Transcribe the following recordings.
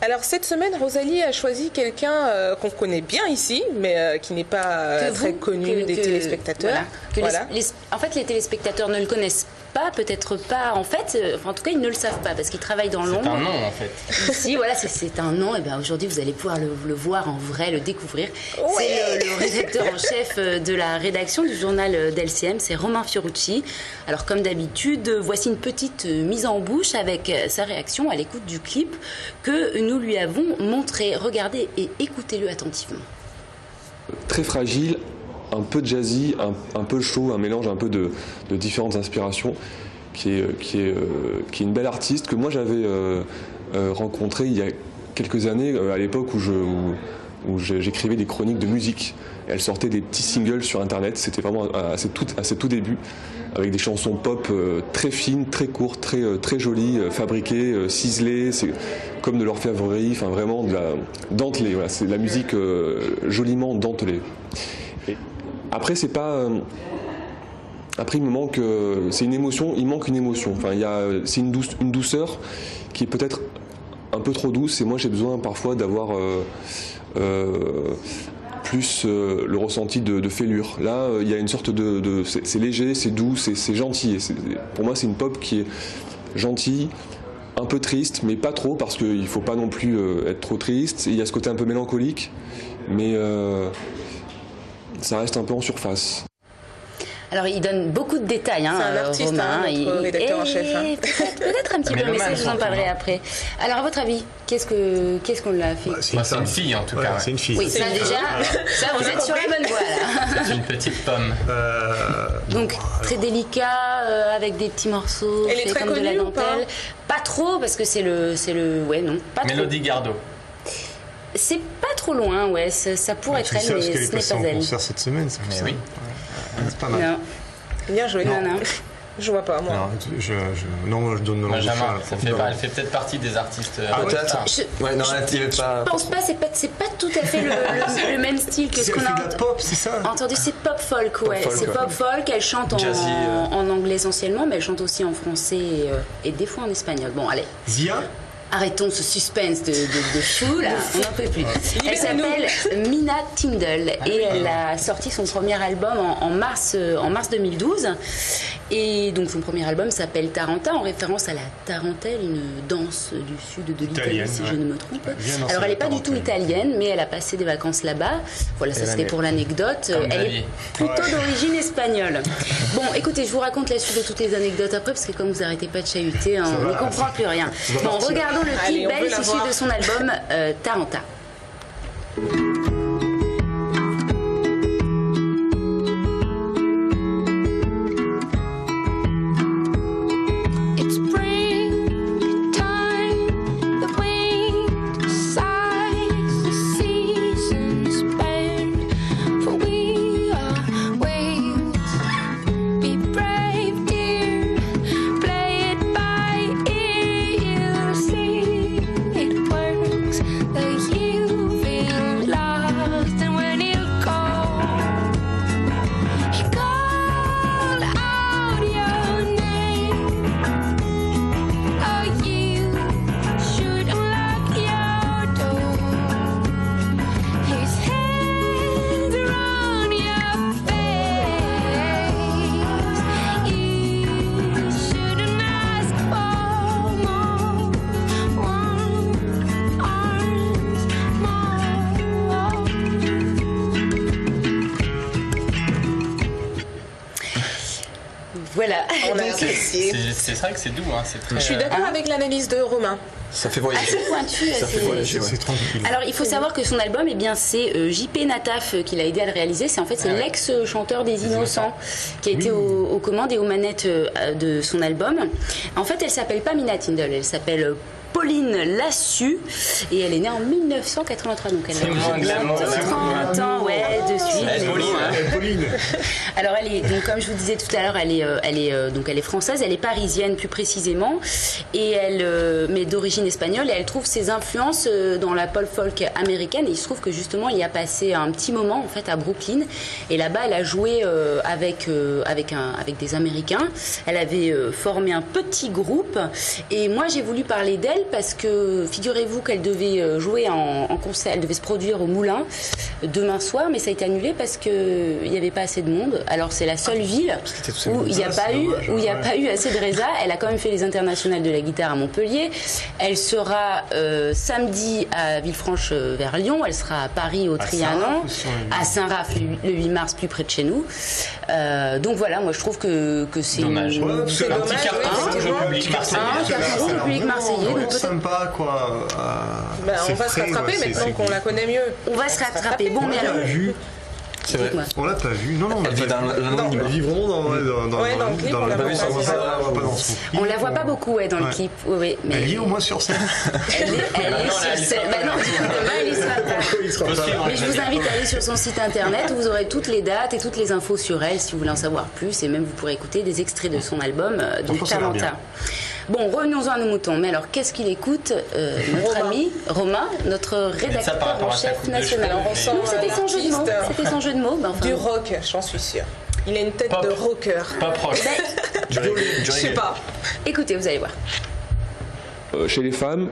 Alors cette semaine, Rosalie a choisi quelqu'un qu'on connaît bien ici, mais qui n'est pas très connu des téléspectateurs. En fait, les téléspectateurs ne le connaissent pas, peut-être pas, en fait, en tout cas, ils ne le savent pas, parce qu'ils travaillent dans l'ombre. C'est un nom, en fait. Ici, voilà, c'est un nom, et bien aujourd'hui, vous allez pouvoir le voir en vrai, le découvrir. Oui. C'est le rédacteur en chef de la rédaction du journal d'LCM, c'est Romain Fiorucci. Alors, comme d'habitude, voici une petite mise en bouche avec sa réaction à l'écoute du clip que nous lui avons montré. Regardez et écoutez-le attentivement. Très fragile, un peu jazzy, un peu chaud, un mélange un peu de différentes inspirations, qui est une belle artiste que moi j'avais rencontrée il y a quelques années, à l'époque où j'écrivais des chroniques de musique. Elle sortait des petits singles sur internet, c'était vraiment à ses tout débuts, avec des chansons pop très fines, très courtes, très jolies, fabriquées, ciselées, comme de l'orfèvrerie, enfin vraiment de la dentelée, voilà, c'est de la musique joliment dentelée. Après, c'est pas. Après, il me manque. C'est une émotion. Il manque une émotion. Enfin, c'est une douceur qui est peut-être un peu trop douce. Et moi, j'ai besoin parfois d'avoir plus le ressenti de fêlure. Là, il y a une sorte de c'est léger, c'est doux, c'est gentil. Et pour moi, c'est une pop qui est gentille, un peu triste, mais pas trop, parce qu'il faut pas non plus être trop triste. Il y a ce côté un peu mélancolique, mais ça reste un peu en surface. Alors, il donne beaucoup de détails, hein, c'est un artiste, Romain, rédacteur en chef. Hein. Peut-être un petit peu, mais ça, je vous en parlerai après. Alors, à votre avis, qu'est-ce qu'on l'a fait? C'est une fille, en tout cas. Ouais. C'est une fille. Oui, ça, déjà, ça, vous êtes sur la bonne voie, là. C'est une petite pomme. Donc, très délicat, avec des petits morceaux. Elle est très comme connue, de la dentelle. Pas trop, parce que c'est le... Ouais, non, pas trop. Mélodie Gardot. C'est pas trop loin, ouais, ça pourrait être elle, mais ce n'est pas elle. C'est en concert cette semaine, ça. Oui. C'est pas mal. Non. Bien joué. Non, non. Je vois pas, moi. Non, moi, je donne le nom de elle fait peut-être partie des artistes. Ah, peut-être. Ouais, non, je pense pas, c'est pas tout à fait le même style que ce qu'on a entendu. C'est pop, c'est ça? Entendu, c'est pop folk, ouais. C'est pop folk, elle chante en anglais essentiellement, mais elle chante aussi en français et des fois en espagnol. Bon, allez. Zia? Arrêtons ce suspense de fou, là, on n'en peut plus. Elle s'appelle Mina Tindle et elle a sorti son premier album en mars 2012. Et donc son premier album s'appelle Taranta, en référence à la tarentelle, une danse du sud de l'Italie, si je ne me trompe. Alors elle n'est pas du tout italienne, mais elle a passé des vacances là-bas. Voilà, ça c'était pour l'anecdote. Elle est plutôt d'origine espagnole. Bon, écoutez, je vous raconte la suite de toutes les anecdotes après, parce que comme vous n'arrêtez pas de chahuter, on ne comprend plus rien. Bon, regardez le clip bel issu de son album Taranta. Voilà. C'est vrai que c'est doux, hein, c'est très... Je suis d'accord avec l'analyse de Romain. Ça fait voyager. Assez pointu, ça fait voyager, ouais. Tranquille. Alors, il faut savoir que son album, eh bien, c'est J.P. Nataf qui l'a aidé à le réaliser. C'est en fait l'ex-chanteur des Innocents qui a été aux commandes et aux manettes de son album. En fait, elle s'appelle pas Mina Tindle, elle s'appelle Pauline Lassu, et elle est née en 1983, donc elle a 30 ans, ouais, de suite. Pauline. Alors elle est, donc, comme je vous disais tout à l'heure, elle est française, elle est parisienne plus précisément, et mais d'origine espagnole, et elle trouve ses influences dans la pop folk américaine, et il se trouve que justement, il y a passé un petit moment en fait à Brooklyn, et là-bas, elle a joué avec des Américains, elle avait formé un petit groupe, et moi j'ai voulu parler d'elle d'elle parce que figurez-vous qu'elle devait jouer en concert, elle devait se produire au Moulin demain soir, mais ça a été annulé parce que il n'y avait pas assez de monde. Alors c'est la seule ville où il n'y a pas eu assez de résa. Elle a quand même fait les internationales de la guitare à Montpellier. Elle sera samedi à Villefranche vers Lyon. Elle sera à Paris au Trianon, à Saint-Raph le 8 mars plus près de chez nous. Donc voilà, moi je trouve que c'est dommage. Ouais, c'est un petit carton de public marseillais. C'est sympa quoi. Bah, on va se rattraper maintenant qu'on la connaît mieux. On va se rattraper. Bon, mais alors. C'est vrai. On l'a pas vu. Non, on l'a vu vraiment dans le clip. On l'a pas vu sur scène. On la voit pas beaucoup dans le clip. Elle est au moins sur scène. Elle est sur scène. Non, demain elle y sera pas. Mais je vous invite à aller sur son site internet où vous aurez toutes les dates et toutes les infos sur elle si vous voulez en savoir plus. Et même vous pourrez écouter des extraits de son album du Taranta. Bon, revenons-en à nos moutons. Mais alors, qu'est-ce qu'il écoute notre ami Romain, notre rédacteur en chef national. C'était son jeu de mots. C'était son jeu de mots. Du rock, j'en suis sûre. Il a une tête de rocker. Pas proche. Je sais pas. Écoutez, vous allez voir. Chez les femmes,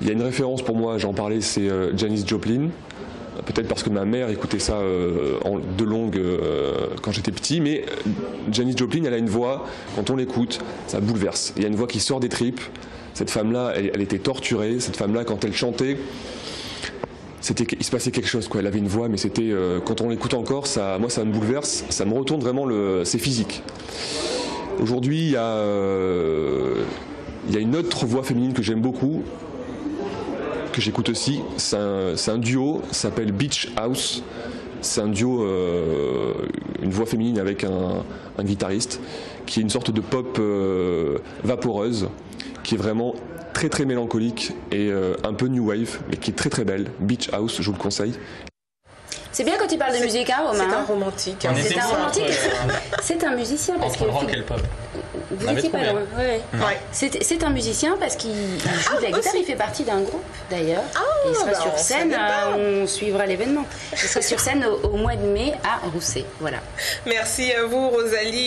il y a une référence pour moi, j'en parlais, c'est Janis Joplin. Peut-être parce que ma mère écoutait ça de longue quand j'étais petit, mais Janis Joplin, elle a une voix, quand on l'écoute, ça bouleverse. Il y a une voix qui sort des tripes. Cette femme-là, elle était torturée. Cette femme-là, quand elle chantait, il se passait quelque chose, quoi. Elle avait une voix, mais c'était quand on l'écoute encore, moi, ça me bouleverse. Ça me retourne vraiment, c'est physique. Aujourd'hui, il y a une autre voix féminine que j'aime beaucoup, que j'écoute aussi, c'est un duo, ça s'appelle Beach House, c'est un duo, une voix féminine avec un guitariste, qui est une sorte de pop vaporeuse, qui est vraiment très très mélancolique et un peu new wave, mais qui est très très belle. Beach House, je vous le conseille. C'est bien quand tu parles de musique, hein, Romain. C'est un romantique. C'est un romantique. C'est un musicien parce que. Entre le rock et le pop. Vous n'étiez pas loin. Ouais. C'est un musicien parce qu'il joue de la guitare. Il fait partie d'un groupe d'ailleurs. Il sera sur scène. On suivra l'événement. Il sera sur scène au mois de mai à Rousset. Voilà. Merci à vous, Rosalie.